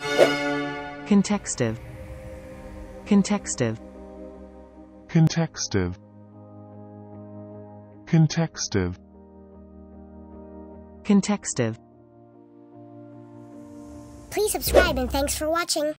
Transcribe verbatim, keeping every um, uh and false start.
Contextive. Contextive. Contextive. Contextive. Contextive. Please subscribe and thanks for watching.